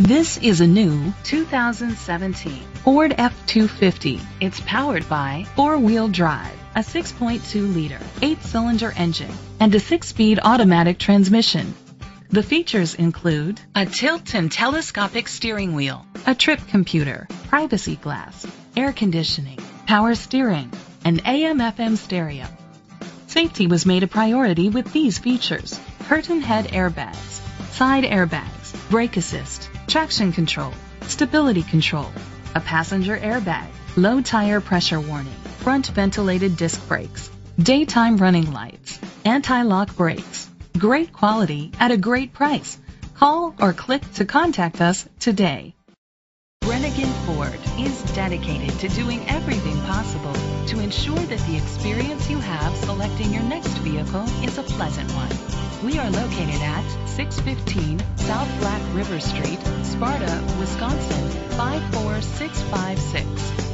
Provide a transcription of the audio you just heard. This is a new 2017 Ford F-250. It's powered by four-wheel drive, a 6.2-liter, 8-cylinder engine, and a 6-speed automatic transmission. The features include a tilt and telescopic steering wheel, a trip computer, privacy glass, air conditioning, power steering, and AM/FM stereo. Safety was made a priority with these features: curtain head airbags, side airbags, brake assist, traction control, stability control, a passenger airbag, low tire pressure warning, front ventilated disc brakes, daytime running lights, anti-lock brakes. Great quality at a great price. Call or click to contact us today. Brenengen Ford is dedicated to doing everything possible to ensure that the experience you have selecting your next vehicle is a pleasant one. We are located at 615 South Black River Street, Sparta, Wisconsin, 54656.